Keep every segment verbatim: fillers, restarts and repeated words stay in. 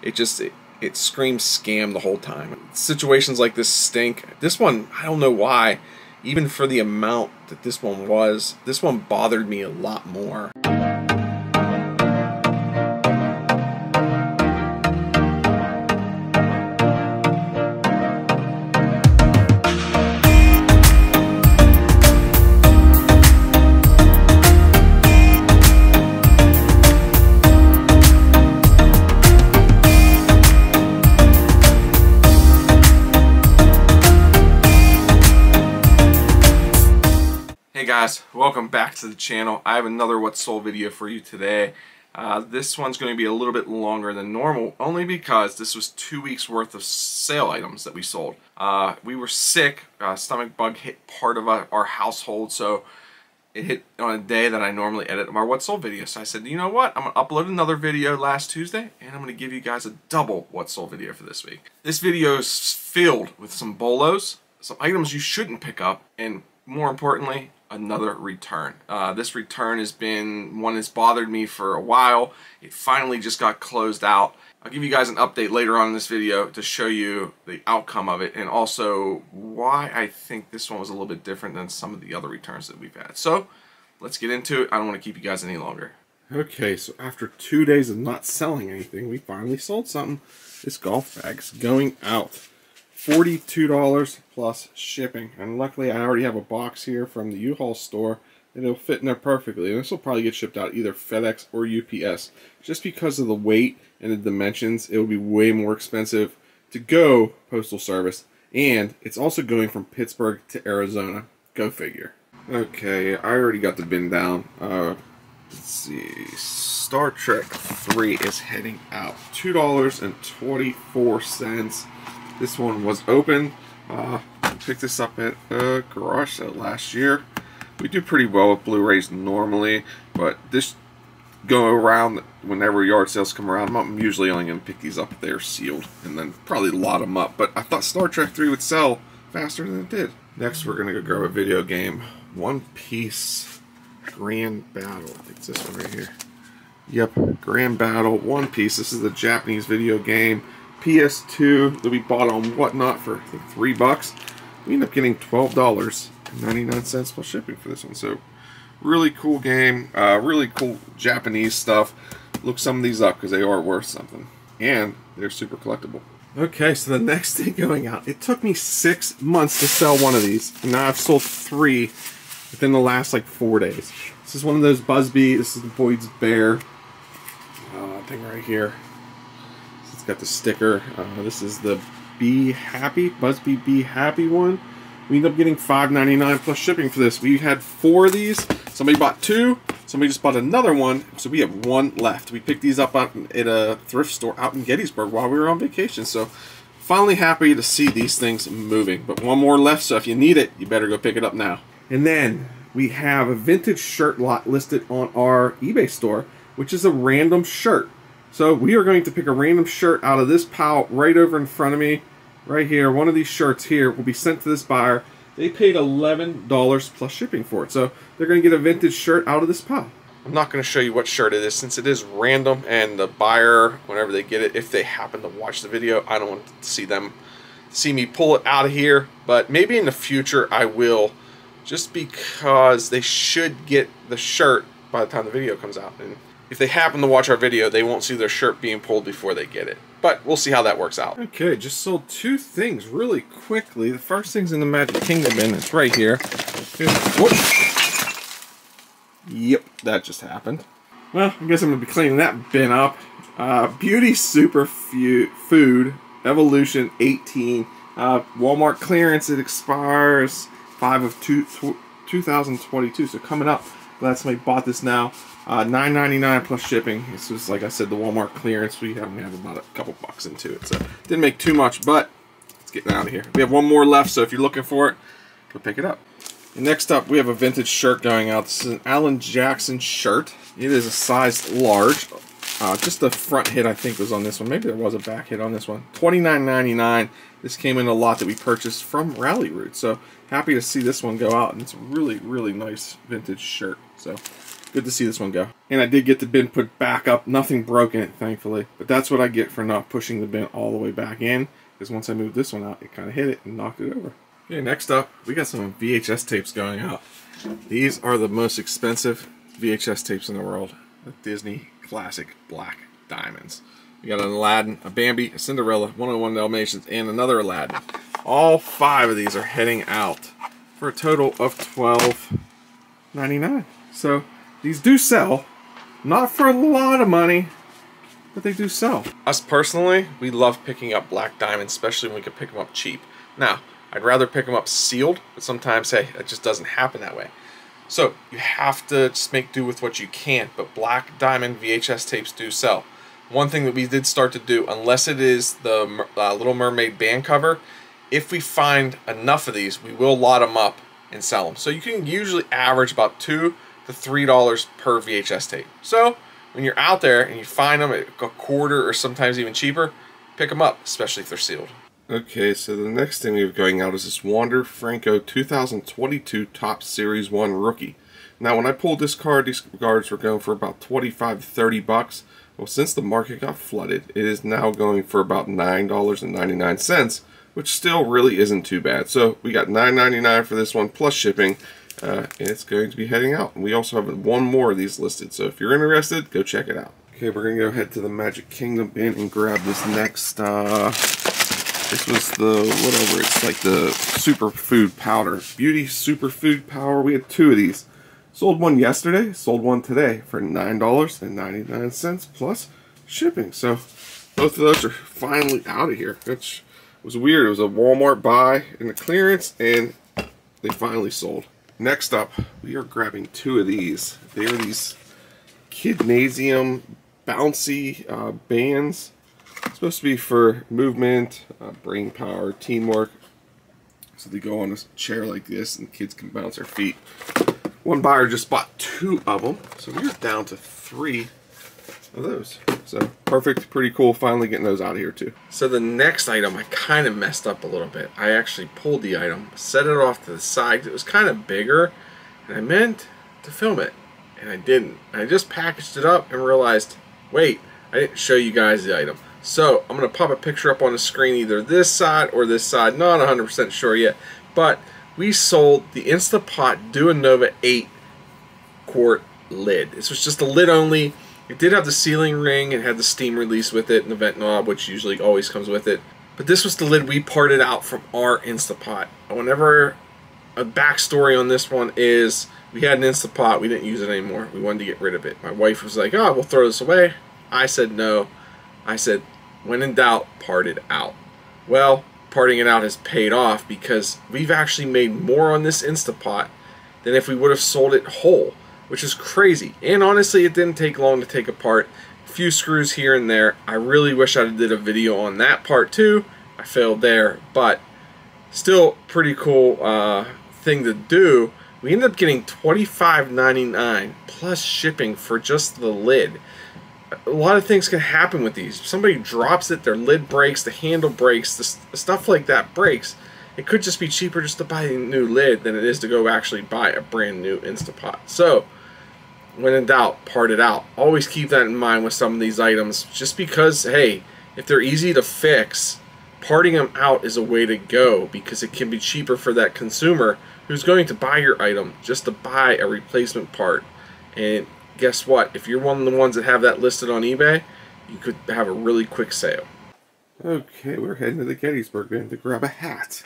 It just, it, it screams scam the whole time. Situations like this stink. This one, I don't know why, even for the amount that this one was, this one bothered me a lot more. Guys, welcome back to the channel. I have another What Sold video for you today. Uh, this one's going to be a little bit longer than normal, only because this was two weeks worth of sale items that we sold. Uh, we were sick. Uh, stomach bug hit part of our household, so it hit on a day that I normally edit my What Sold video. So I said, you know what? I'm going to upload another video last Tuesday, and I'm going to give you guys a double What Sold video for this week. This video is filled with some bolos, some items you shouldn't pick up, and more importantly, another return. Uh, this return has been one that's bothered me for a while. It finally just got closed out. I'll give you guys an update later on in this video to show you the outcome of it and also why I think this one was a little bit different than some of the other returns that we've had. So let's get into it. I don't want to keep you guys any longer. Okay, so after two days of not selling anything, we finally sold something. This golf bag's going out. forty-two dollars plus shipping, and luckily I already have a box here from the U-Haul store and it'll fit in there perfectly, and this will probably get shipped out either FedEx or U P S. Just because of the weight and the dimensions, it will be way more expensive to go postal service, and it's also going from Pittsburgh to Arizona. Go figure. Okay, I already got the bin down. Uh, let's see, Star Trek three is heading out. two dollars and twenty-four cents. This one was open. Uh, picked this up at a garage sale last year. We do pretty well with Blu-rays normally, but this go around, whenever yard sales come around, I'm usually only going to pick these up. They're sealed, and then probably lot them up. But I thought Star Trek three would sell faster than it did. Next, we're going to go grab a video game. One Piece Grand Battle. I think it's this one right here. Yep, Grand Battle, One Piece. This is the Japanese video game. P S two that we bought on Whatnot for, I think, three bucks. We ended up getting twelve dollars and ninety-nine cents plus shipping for this one. So, really cool game. Uh, really cool Japanese stuff. Look some of these up because they are worth something, and they're super collectible. Okay, so the next thing going out. It took me six months to sell one of these, and now I've sold three within the last like four days. This is one of those Busby. This is the Boyd's Bear uh, thing right here. Got the sticker. Uh, this is the Be Happy, Busby Be Happy one. We ended up getting five ninety-nine plus shipping for this. We had four of these. Somebody bought two. Somebody just bought another one. So we have one left. We picked these up out at a thrift store out in Gettysburg while we were on vacation. So finally happy to see these things moving. But one more left, so if you need it, you better go pick it up now. And then we have a vintage shirt lot listed on our eBay store, which is a random shirt. So we are going to pick a random shirt out of this pile right over in front of me, right here. One of these shirts here will be sent to this buyer. They paid eleven dollars plus shipping for it. So they're going to get a vintage shirt out of this pile. I'm not going to show you what shirt it is since it is random, and the buyer, whenever they get it, if they happen to watch the video, I don't want to see them, see me pull it out of here. But maybe in the future I will, just because they should get the shirt by the time the video comes out. And if they happen to watch our video, they won't see their shirt being pulled before they get it. But we'll see how that works out. Okay, just sold two things really quickly. The first thing's in the Magic Kingdom bin. It's right here. Yep, that just happened. Well, I guess I'm going to be cleaning that bin up. Uh, Beauty Superfood Evolution eighteen. Uh, Walmart clearance. It expires five of two, twenty twenty-two, so coming up. Glad somebody bought this now. Uh, nine ninety-nine plus shipping. This was, like I said, the Walmart clearance. We haven't had about a couple bucks into it, so didn't make too much, but it's getting out of here. We have one more left, so if you're looking for it, go pick it up. And next up, we have a vintage shirt going out. This is an Alan Jackson shirt. It is a size large. Uh, just the front hit, I think, was on this one. Maybe there was a back hit on this one. twenty-nine ninety-nine. This came in a lot that we purchased from Rally Route. So happy to see this one go out. And it's a really, really nice vintage shirt. So good to see this one go. And I did get the bin put back up. Nothing broke in it, thankfully. But that's what I get for not pushing the bin all the way back in. Because once I moved this one out, it kind of hit it and knocked it over. Okay, next up, we got some V H S tapes going out. These are the most expensive V H S tapes in the world. The Disney Classic Black Diamonds. We got an Aladdin, a Bambi, a Cinderella, one oh one Dalmatians, and another Aladdin. All five of these are heading out for a total of twelve ninety-nine. So these do sell. Not for a lot of money, but they do sell. Us personally, we love picking up black diamonds, especially when we can pick them up cheap. Now, I'd rather pick them up sealed, but sometimes, hey, it just doesn't happen that way. So you have to just make do with what you can, but black diamond V H S tapes do sell. One thing that we did start to do, unless it is the uh, Little Mermaid band cover, if we find enough of these, we will lot them up and sell them. So you can usually average about two to three dollars per V H S tape. So when you're out there and you find them at a quarter or sometimes even cheaper, pick them up, especially if they're sealed. Okay, so the next thing we have going out is this Wander Franco two thousand twenty-two Topps Series one Rookie. Now, when I pulled this card, these cards were going for about twenty-five to thirty bucks. Well, since the market got flooded, it is now going for about nine ninety-nine, which still really isn't too bad. So we got nine ninety-nine for this one plus shipping, uh, and it's going to be heading out. And we also have one more of these listed, so if you're interested, go check it out. Okay, we're going to go head to the Magic Kingdom bin and grab this next... Uh This was the, whatever, it's like the Superfood Powder. Beauty Superfood Power. We had two of these. Sold one yesterday, sold one today for nine ninety-nine plus shipping. So both of those are finally out of here, which was weird. It was a Walmart buy in the clearance, and they finally sold. Next up, we are grabbing two of these. They are these Kidnasium bouncy uh, bands. Supposed to be for movement, uh, brain power, teamwork. So they go on a chair like this and kids can bounce their feet. One buyer just bought two of them, so we're down to three of those. So perfect, pretty cool, finally getting those out of here too. So the next item, I kind of messed up a little bit. I actually pulled the item, set it off to the side, it was kind of bigger, and I meant to film it, and I didn't. I just packaged it up and realized, wait, I didn't show you guys the item. So I'm going to pop a picture up on the screen, either this side or this side, not one hundred percent sure yet, but we sold the Instant Pot Duo Nova eight quart lid. This was just a lid only. It did have the sealing ring and had the steam release with it and the vent knob, which usually always comes with it. But this was the lid we parted out from our Instant Pot. Whenever a backstory on this one is we had an Instant Pot, we didn't use it anymore. We wanted to get rid of it. My wife was like, oh, we'll throw this away. I said no. I said, when in doubt, part it out. Well, parting it out has paid off because we've actually made more on this Instant Pot than if we would have sold it whole, which is crazy. And honestly, it didn't take long to take apart. A few screws here and there. I really wish I did a video on that part too. I failed there, but still pretty cool uh, thing to do. We ended up getting twenty-five ninety-nine plus shipping for just the lid. A lot of things can happen with these. If somebody drops it, their lid breaks, the handle breaks, the stuff like that breaks. It could just be cheaper just to buy a new lid than it is to go actually buy a brand new Instant Pot. So, when in doubt, part it out. Always keep that in mind with some of these items, just because, hey, if they're easy to fix, parting them out is a way to go because it can be cheaper for that consumer who's going to buy your item just to buy a replacement part. And guess what? If you're one of the ones that have that listed on eBay, you could have a really quick sale. Okay, we're heading to the Gettysburg bin to grab a hat.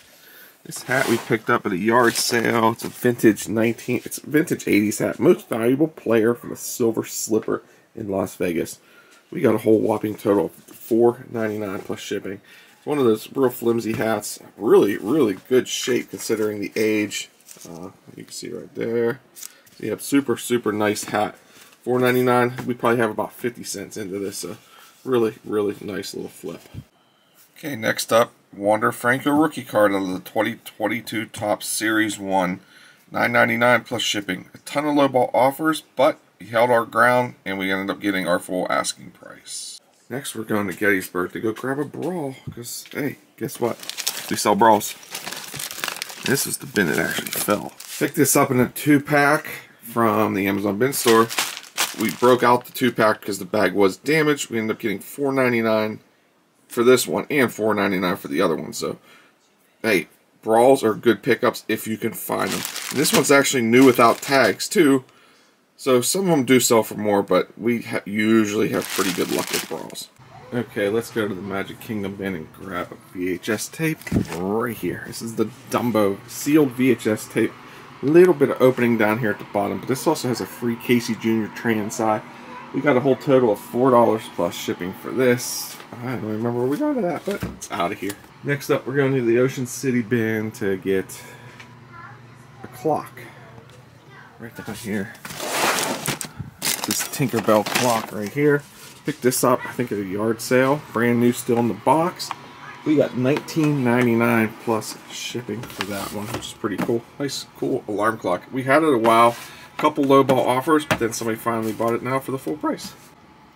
This hat we picked up at a yard sale. It's a vintage nineteen, it's a vintage eighties hat. Most valuable player from a Silver Slipper in Las Vegas. We got a whole whopping total of four ninety-nine plus shipping. It's one of those real flimsy hats. Really, really good shape considering the age. Uh, you can see right there. So yeah, super, super nice hat. four ninety-nine. We probably have about fifty cents into this, so really, really nice little flip. Okay, next up, Wander Franco rookie card out of the twenty twenty-two Topps Series one, nine ninety-nine plus shipping. A ton of lowball offers, but we held our ground, and we ended up getting our full asking price. Next, we're going to Gettysburg to go grab a brawl, because, hey, guess what? We sell brawls. This is the bin that actually fell. Picked this up in a two-pack from the Amazon bin store. We broke out the two-pack because the bag was damaged. We ended up getting four ninety-nine for this one and four ninety-nine for the other one. So, hey, brawls are good pickups if you can find them. And this one's actually new without tags, too. So some of them do sell for more, but we ha usually have pretty good luck with brawls. Okay, let's go to the Magic Kingdom bin and grab a V H S tape right here. This is the Dumbo sealed V H S tape. A little bit of opening down here at the bottom, but this also has a free Casey Junior tray inside. We got a whole total of four dollars plus shipping for this. I don't remember where we got it at, but it's out of here. Next up, we're going to the Ocean City bin to get a clock. Right down here. This Tinkerbell clock right here. Picked this up, I think, at a yard sale. Brand new, still in the box. We got nineteen ninety-nine plus shipping for that one, which is pretty cool. Nice, cool alarm clock. We had it a while. A couple lowball offers, but then somebody finally bought it now for the full price.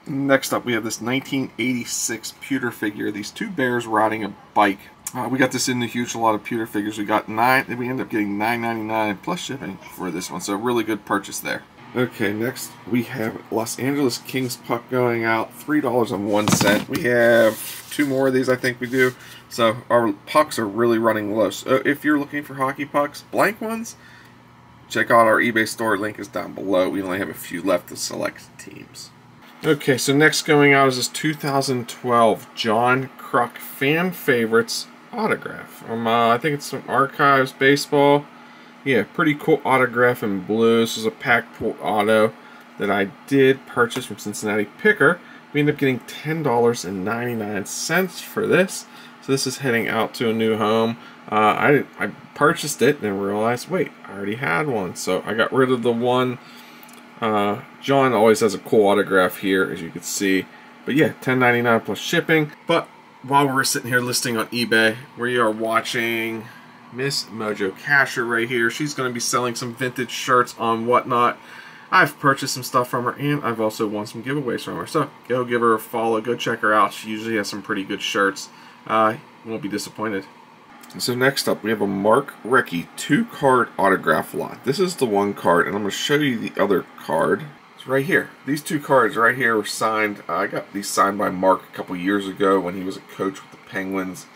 Next up, we have this nineteen eighty-six pewter figure. These two bears riding a bike. Uh, we got this in the huge lot of pewter figures. We got nine, and we ended up getting nine ninety-nine plus shipping for this one, so really good purchase there. Okay, next we have Los Angeles Kings Puck going out, three dollars and one cent. We have two more of these, I think we do. So our pucks are really running low. So if you're looking for hockey pucks, blank ones, check out our eBay store. Link is down below. We only have a few left to select teams. Okay, so next going out is this two thousand twelve John Kruk Fan Favorites autograph. Um, uh, I think it's from Archives Baseball. Yeah, pretty cool autograph in blue. This is a pack-pulled auto that I did purchase from Cincinnati Picker. We ended up getting ten dollars and ninety-nine cents for this. So this is heading out to a new home. Uh, I, I purchased it and realized, wait, I already had one. So I got rid of the one. Uh, John always has a cool autograph here, as you can see. But yeah, ten ninety-nine plus shipping. But while we're sitting here listing on eBay, we are watching Miss Mojo Casher right here. She's going to be selling some vintage shirts on Whatnot. I've purchased some stuff from her, and I've also won some giveaways from her. So go give her a follow. Go check her out. She usually has some pretty good shirts. Uh, you won't be disappointed. So next up, we have a Mark Recchi two-card autograph lot. This is the one card, and I'm going to show you the other card. It's right here. These two cards right here were signed. Uh, I got these signed by Mark a couple years ago when he was a coach with the Penguins.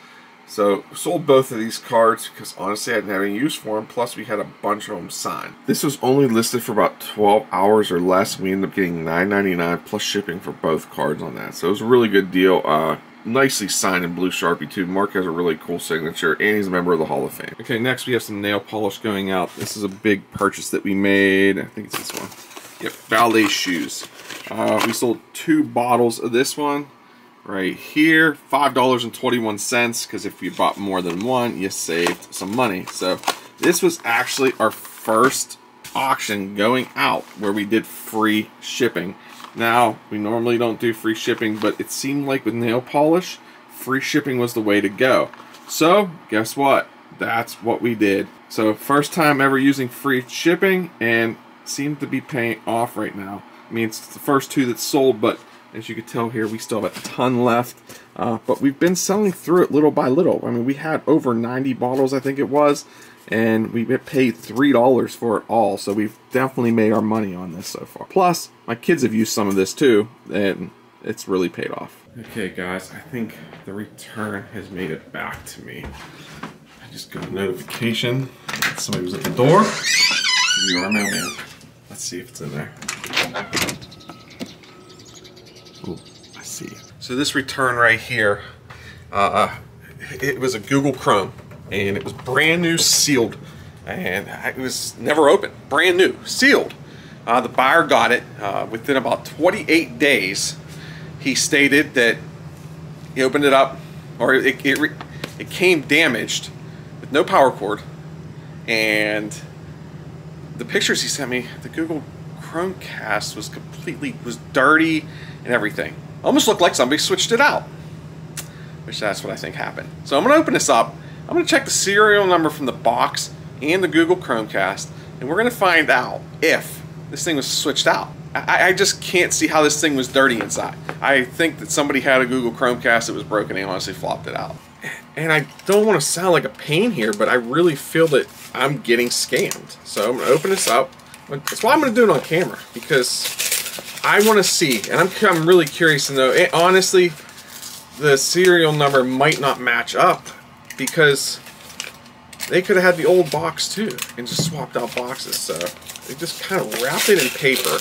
So, sold both of these cards because honestly I didn't have any use for them, plus we had a bunch of them signed. This was only listed for about twelve hours or less. We ended up getting nine ninety-nine plus shipping for both cards on that. So it was a really good deal. Uh, nicely signed in blue Sharpie too. Mark has a really cool signature and he's a member of the Hall of Fame. Okay, next we have some nail polish going out. This is a big purchase that we made. I think it's this one. Yep, ballet shoes. Uh, we sold two bottles of this one. Right here, five dollars and twenty-one cents, because if you bought more than one, you saved some money. So this was actually our first auction going out where we did free shipping. Now, we normally don't do free shipping, but it seemed like with nail polish, free shipping was the way to go. So, guess what? That's what we did. So, first time ever using free shipping, and seemed to be paying off right now. I mean, it's the first two that sold, but as you can tell here, we still have a ton left, uh, but we've been selling through it little by little. I mean, we had over ninety bottles, I think it was, and we paid three dollars for it all, so we've definitely made our money on this so far. Plus, my kids have used some of this too, and it's really paid off. Okay, guys, I think the return has made it back to me. I just got a notification that somebody was at the door. You are my man. Let's see if it's in there. Ooh, I see. So this return right here, uh, it was a Google Chrome, and it was brand new, sealed, and it was never opened. Brand new, sealed. Uh, the buyer got it uh, within about twenty-eight days. He stated that he opened it up, or it it, re it came damaged with no power cord, and the pictures he sent me, the Google Chromecast was completely was dirty and everything. Almost looked like somebody switched it out, which that's what I think happened. So I'm gonna open this up. I'm gonna check the serial number from the box and the Google Chromecast, and we're gonna find out if this thing was switched out. I, I just can't see how this thing was dirty inside. I think that somebody had a Google Chromecast that was broken and honestly flopped it out. And I don't want to sound like a pain here, but I really feel that I'm getting scammed. So I'm gonna open this up. That's why I'm gonna do it on camera, because I want to see, and I'm, I'm really curious to know. It, honestly, the serial number might not match up because they could have had the old box too and just swapped out boxes. So they just kind of wrapped it in paper.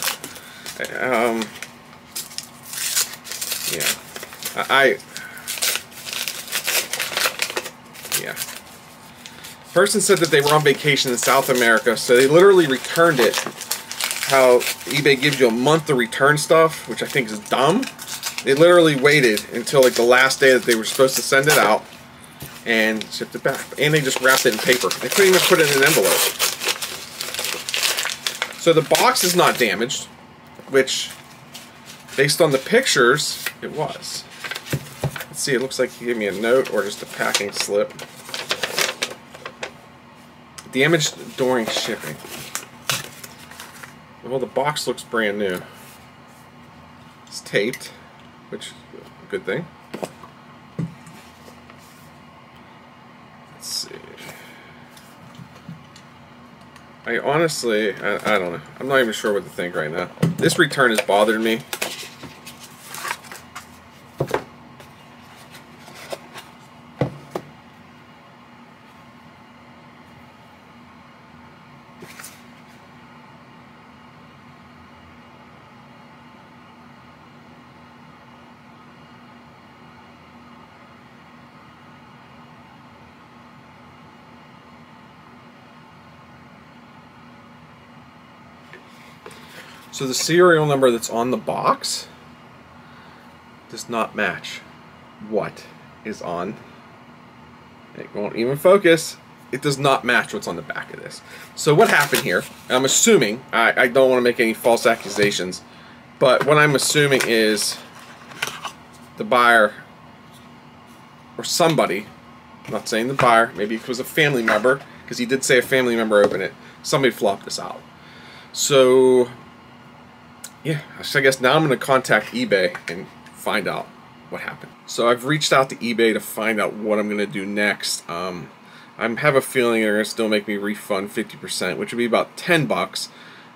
Um, yeah, I, I yeah. Person said that they were on vacation in South America, so they literally returned it. How eBay gives you a month to return stuff, which I think is dumb. They literally waited until like the last day that they were supposed to send it out and shipped it back. And they just wrapped it in paper. They couldn't even put it in an envelope. So the box is not damaged, which based on the pictures, it was. Let's see, it looks like he gave me a note or just a packing slip. Damaged during shipping. Well, the box looks brand new. It's taped, which is a good thing. Let's see. I honestly, I, I don't know. I'm not even sure what to think right now. This return has bothered me. So the serial number that's on the box does not match what is on. It won't even focus. It does not match what's on the back of this. So what happened here, I'm assuming, I, I don't want to make any false accusations, but what I'm assuming is the buyer or somebody, I'm not saying the buyer, maybe it was a family member, because he did say a family member opened it, somebody flopped this out. So yeah, so I guess now I'm going to contact eBay and find out what happened. So I've reached out to eBay to find out what I'm going to do next. Um, I have a feeling they're going to still make me refund fifty percent, which would be about ten bucks.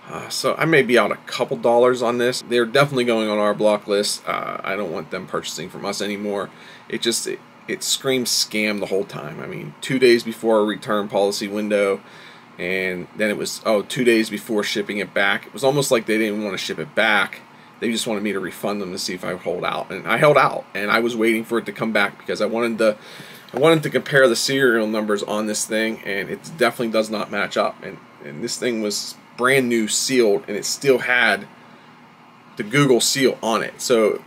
Uh, so I may be out a couple dollars on this. They're definitely going on our block list. Uh, I don't want them purchasing from us anymore. It just, it, it screams scam the whole time. I mean, two days before a return policy window, and then it was, oh, two days before shipping it back. It was almost like they didn't want to ship it back. They just wanted me to refund them to see if I would hold out. And I held out, and I was waiting for it to come back because I wanted to, I wanted to compare the serial numbers on this thing, and it definitely does not match up. And, and this thing was brand new sealed, and it still had the Google seal on it. So,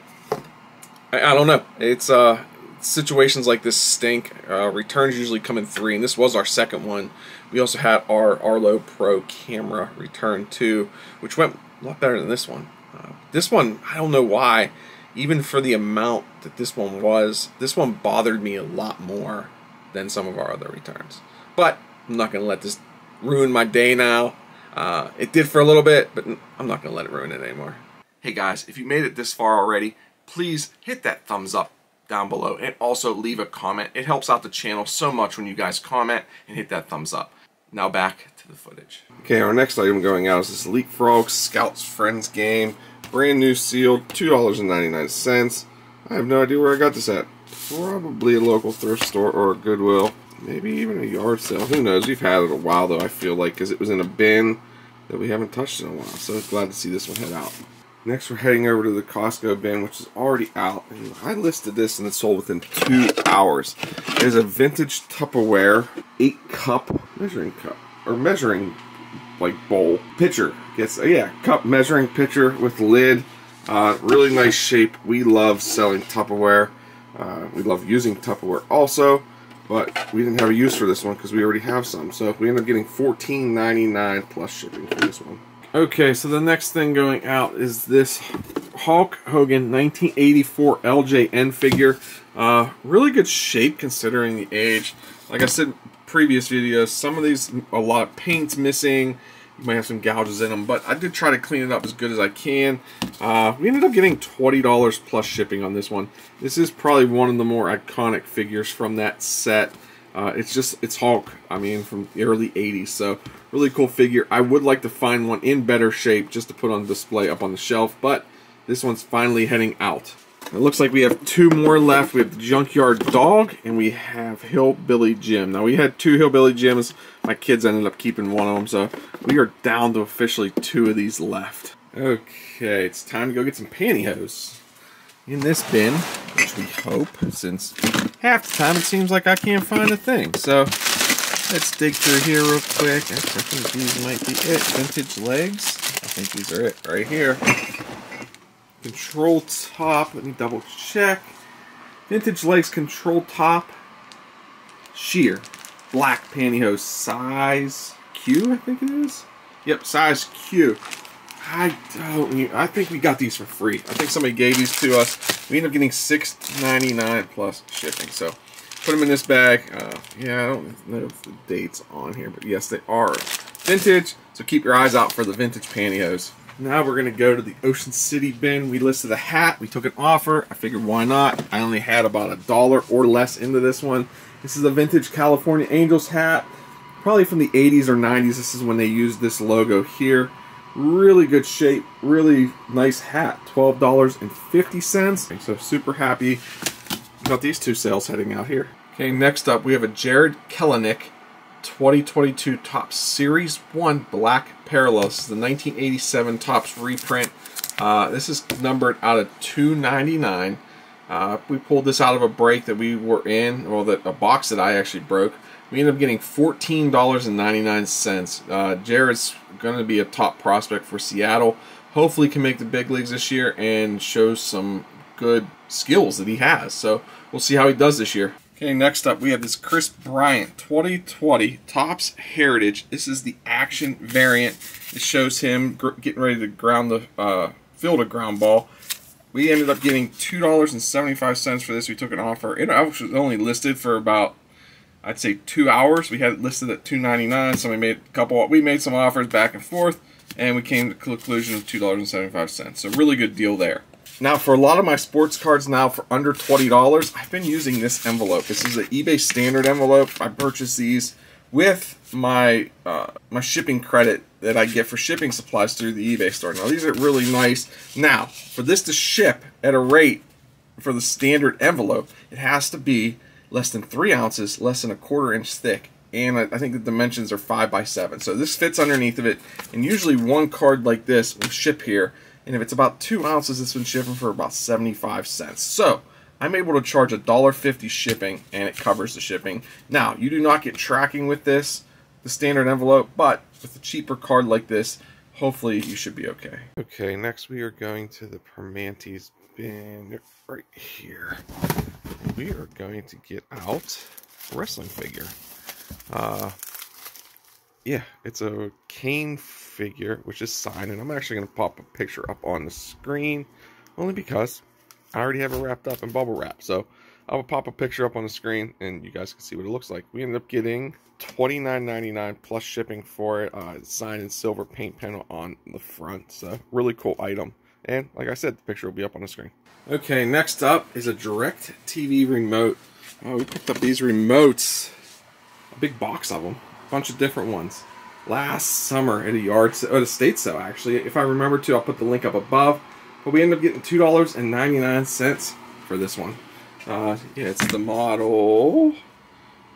I, I don't know. It's uh, situations like this stink. Uh, returns usually come in three, and this was our second one. We also had our Arlo Pro camera return too, which went a lot better than this one. Uh, this one, I don't know why, even for the amount that this one was, this one bothered me a lot more than some of our other returns. But I'm not going to let this ruin my day now. Uh, it did for a little bit, but I'm not going to let it ruin it anymore. Hey guys, if you made it this far already, please hit that thumbs up down below and also leave a comment. It helps out the channel so much when you guys comment and hit that thumbs up. Now back to the footage. Okay, our next item going out is this Leapfrog Scouts Friends game. Brand new sealed, two ninety-nine. I have no idea where I got this at. Probably a local thrift store or a Goodwill. Maybe even a yard sale. Who knows? We've had it a while though, I feel like, because it was in a bin that we haven't touched in a while. So glad to see this one head out. Next we're heading over to the Costco bin, which is already out. And I listed this and it sold within two hours. It is a vintage Tupperware eight cup measuring cup or measuring like bowl pitcher. Gets yeah, cup measuring pitcher with lid. Uh, really nice shape. We love selling Tupperware. Uh, we love using Tupperware also, but we didn't have a use for this one because we already have some. So if we end up getting fourteen ninety-nine plus shipping for this one. Okay, so the next thing going out is this Hulk Hogan nineteen eighty-four L J N figure. Uh, really good shape considering the age. Like I said in previous videos, some of these, a lot of paint's missing. You might have some gouges in them, but I did try to clean it up as good as I can. Uh, we ended up getting twenty dollars plus shipping on this one. This is probably one of the more iconic figures from that set. Uh, it's just, it's Hulk, I mean, from the early eighties, so really cool figure. I would like to find one in better shape just to put on display up on the shelf, but this one's finally heading out. It looks like we have two more left. We have the Junkyard Dog, and we have Hillbilly Jim. Now, we had two Hillbilly Jims. My kids ended up keeping one of them, so we are down to officially two of these left. Okay, it's time to go get some pantyhose. In this bin, which we hope, since half the time it seems like I can't find a thing. So, let's dig through here real quick. I think these might be it. Vintage legs. I think these are it right here. Control top. Let me double check. Vintage legs, control top. Sheer. Black pantyhose. Size Q, I think it is. Yep, size Q. I don't. I think we got these for free. I think somebody gave these to us. We ended up getting six ninety-nine plus shipping. So put them in this bag. Uh, yeah, I don't know if the date's on here, but yes, they are vintage. So keep your eyes out for the vintage pantyhose. Now we're gonna go to the Ocean City bin. We listed a hat. We took an offer. I figured why not? I only had about a dollar or less into this one. This is a vintage California Angels hat, probably from the eighties or nineties. This is when they used this logo here. Really good shape, really nice hat. twelve dollars and fifty cents. So super happy about these two sales heading out here. Okay, next up we have a Jared Kelenic twenty twenty-two Topps Series one Black Parallel. This is the nineteen eighty-seven Topps reprint. Uh, this is numbered out of two ninety-nine. Uh, we pulled this out of a break that we were in, well, that a box that I actually broke. We ended up getting fourteen dollars and ninety-nine cents. Uh, Jared's going to be a top prospect for Seattle. Hopefully can make the big leagues this year and show some good skills that he has. So we'll see how he does this year. Okay, next up we have this Chris Bryant twenty twenty Topps Heritage. This is the action variant. It shows him gr getting ready to ground the uh, field a ground ball. We ended up getting two dollars and seventy-five cents for this. We took an offer. It was only listed for about, I'd say, two hours. We had it listed at two ninety-nine, so we made a couple. We made some offers back and forth, and we came to the conclusion of two dollars and seventy-five cents. So really good deal there. Now, for a lot of my sports cards now for under twenty dollars, I've been using this envelope. This is an eBay standard envelope. I purchased these with my uh, my shipping credit that I get for shipping supplies through the eBay store. Now, these are really nice. Now, for this to ship at a rate for the standard envelope, it has to be less than three ounces, less than a quarter inch thick, and I think the dimensions are five by seven. So this fits underneath of it, and usually one card like this will ship here, and if it's about two ounces, it's been shipping for about seventy-five cents. So I'm able to charge a dollar fifty shipping, and it covers the shipping. Now, you do not get tracking with this, the standard envelope, but with a cheaper card like this, hopefully you should be okay. Okay, next we are going to the Primanti's bin right here. We are going to get out a wrestling figure. Uh, yeah, it's a Kane figure, which is signed, and I'm actually going to pop a picture up on the screen, only because I already have it wrapped up in bubble wrap, so I'll pop a picture up on the screen, and you guys can see what it looks like. We ended up getting twenty-nine ninety-nine plus shipping for it. Uh, it's signed in silver paint panel on the front, so really cool item. And like I said, the picture will be up on the screen. Okay, next up is a DirecTV remote. Oh, we picked up these remotes. A big box of them. A bunch of different ones. Last summer at a yard sale, at a state sale, actually. If I remember to, I'll put the link up above. But we ended up getting two dollars and ninety-nine cents for this one. Uh, yeah, it's the model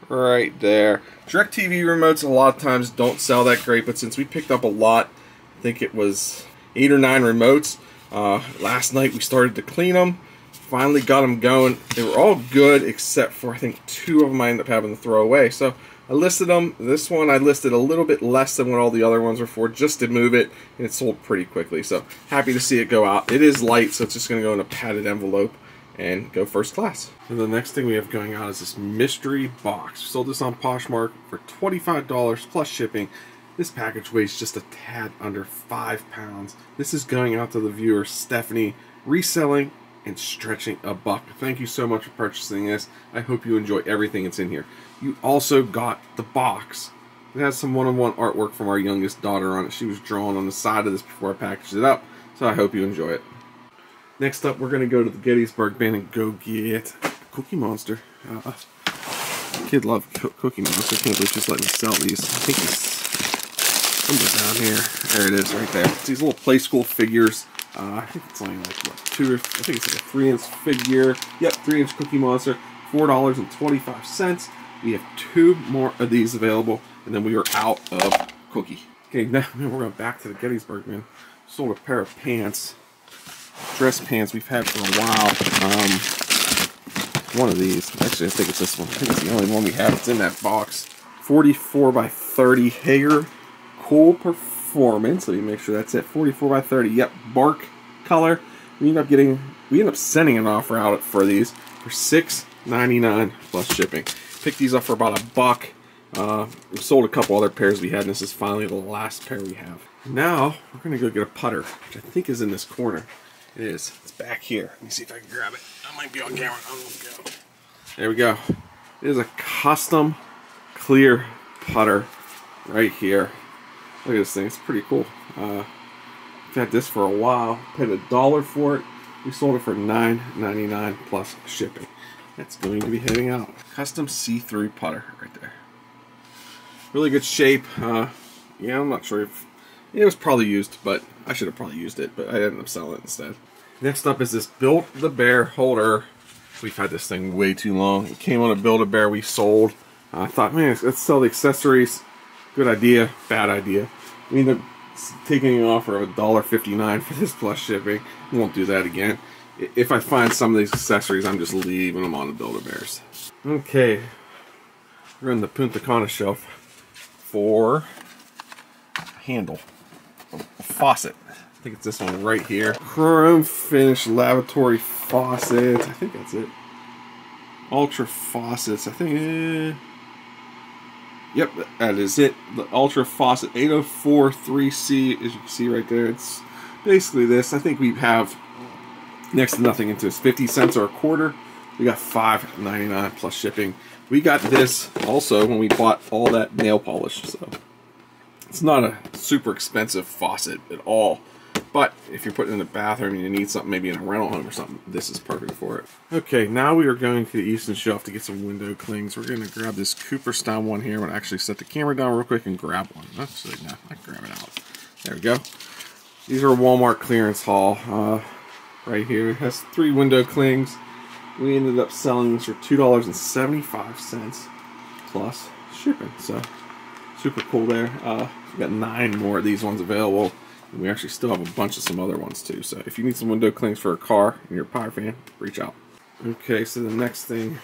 right there. DirecTV remotes a lot of times don't sell that great, but since we picked up a lot, I think it was eight or nine remotes. Uh, last night we started to clean them, finally got them going. They were all good except for I think two of them I ended up having to throw away. So I listed them. This one I listed a little bit less than what all the other ones were for just to move it, and it sold pretty quickly. So happy to see it go out. It is light, so it's just going to go in a padded envelope and go first class. And the next thing we have going out is this mystery box. We sold this on Poshmark for twenty-five dollars plus shipping. This package weighs just a tad under five pounds. This is going out to the viewer, Stephanie, reselling and stretching a buck. Thank you so much for purchasing this. I hope you enjoy everything that's in here. You also got the box. It has some one-on-one artwork from our youngest daughter on it. She was drawn on the side of this before I packaged it up, so I hope you enjoy it. Next up, we're going to go to the Gettysburg bin and go get Cookie Monster. Uh, Kid love Cookie Monster. I can't believe she's letting me sell these. I think it's somewhere down here. There it is, right there. It's these little Play School figures. Uh, I think it's only like what, two or I think it's like a three-inch figure. Yep, three-inch Cookie Monster. Four dollars and twenty-five cents. We have two more of these available, and then we are out of Cookie. Okay, now we're going back to the Gettysburg, man. Sold a pair of pants, dress pants we've had for a while. Um, one of these. Actually, I think it's this one. I think it's the only one we have. It's in that box. forty-four by thirty Hager Cool Performance. Let me make sure that's it. forty-four by thirty. Yep, bark color. We end up getting. We end up sending an offer out for these for six ninety-nine plus shipping. Picked these up for about a buck. Uh, we sold a couple other pairs we had, and this is finally the last pair we have. Now we're gonna go get a putter, which I think is in this corner. It is. It's back here. Let me see if I can grab it. I might be on camera. Go. There we go. It is a custom clear putter right here. Look at this thing. It's pretty cool. Uh, I've had this for a while. Paid a dollar for it. We sold it for nine ninety-nine plus shipping. That's going to be heading out. Custom see-through putter right there. Really good shape. Uh, yeah, I'm not sure if... It was probably used, but I should have probably used it, but I ended up selling it instead. Next up is this Build-A-Bear holder. We've had this thing way too long. It came on a Build-A-Bear we sold. I thought, man, let's sell the accessories. Good idea, bad idea. We ended up taking an offer of a dollar fifty-nine for this plus shipping. We won't do that again. If I find some of these accessories, I'm just leaving them on the Build-A-Bears. Okay, we're in the Punta Cana shelf for a handle. A faucet. I think it's this one right here. Chrome finish lavatory faucets. I think that's it. Ultra faucets. I think. Uh, yep, that is it. The Ultra faucet eight oh four three C, as you can see right there. It's basically this. I think we have next to nothing into this. fifty cents or a quarter. We got five ninety-nine plus shipping. We got this also when we bought all that nail polish. So. It's not a super expensive faucet at all, but if you're putting it in the bathroom and you need something, maybe in a rental home or something, this is perfect for it. Okay, now we are going to the Easton shelf to get some window clings. We're going to grab this Cooperstown one here. I'm going to actually set the camera down real quick and grab one. Actually, no, I can grab it out. There we go. These are Walmart clearance haul uh, right here. It has three window clings. We ended up selling this for two dollars and seventy-five cents plus shipping, so... Super cool there. Uh, we got nine more of these ones available, and we actually still have a bunch of some other ones too. So if you need some window clings for a car and you're a power fan, reach out. Okay, so the next thing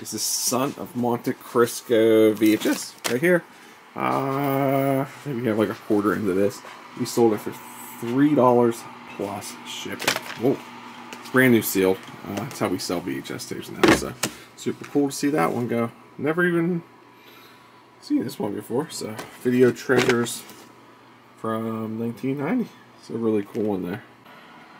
is this Son of Monte Cristo V H S right here. Uh, I think we have like a quarter into this. We sold it for three dollars plus shipping. Whoa, brand new sealed. Uh, that's how we sell V H S tapes now. So super cool to see that one go. Never even. Seen this one before, so Video Treasures from nineteen ninety. It's a really cool one there.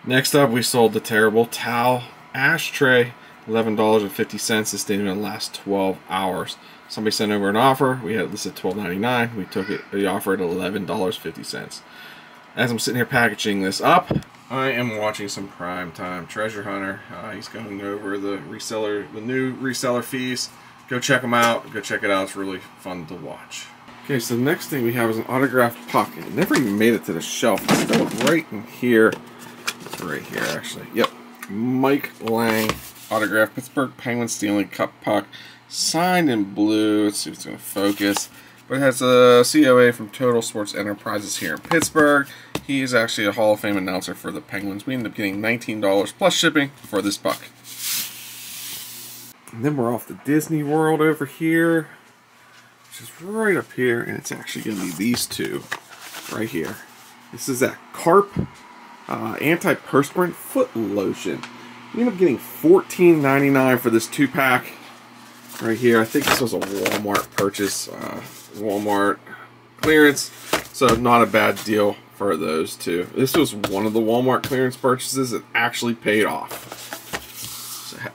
Next up, we sold the terrible towel ashtray, eleven dollars and fifty cents. This stayed in the last twelve hours. Somebody sent over an offer. We had this at twelve ninety-nine. We took it. We offered eleven dollars and fifty cents. As I'm sitting here packaging this up, I am watching some prime time Treasure Hunter. Uh, he's going over the reseller, the new reseller fees. Go check them out. Go check it out. It's really fun to watch. Okay, so the next thing we have is an autographed pocket. It never even made it to the shelf. It's still right in here. It's right here, actually. Yep. Mike Lang autographed Pittsburgh Penguins Stanley Cup puck. Signed in blue. Let's see if it's going to focus. But it has a C O A from Total Sports Enterprises here in Pittsburgh. He is actually a Hall of Fame announcer for the Penguins. We ended up getting nineteen dollars plus shipping for this puck. And then we're off to Disney World over here, which is right up here, and it's actually going to be these two right here. This is that Carp uh, Antiperspirant Foot Lotion. We ended up getting fourteen ninety-nine for this two-pack right here. I think this was a Walmart purchase, uh, Walmart clearance, so not a bad deal for those two. This was one of the Walmart clearance purchases that actually paid off.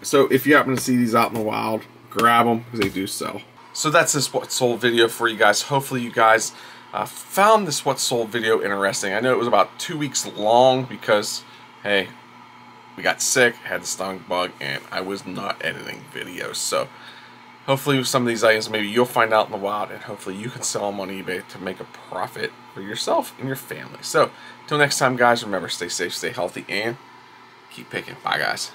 So if you happen to see these out in the wild, grab them because they do sell. So that's this What Sold video for you guys. Hopefully you guys uh, found this What Sold video interesting. I know it was about two weeks long because, hey, we got sick, had the stomach bug, and I was not editing videos. So Hopefully with some of these items, maybe you'll find out in the wild, and hopefully you can sell them on eBay to make a profit for yourself and your family. So, till next time, guys, remember, stay safe, stay healthy, and keep picking. Bye, guys.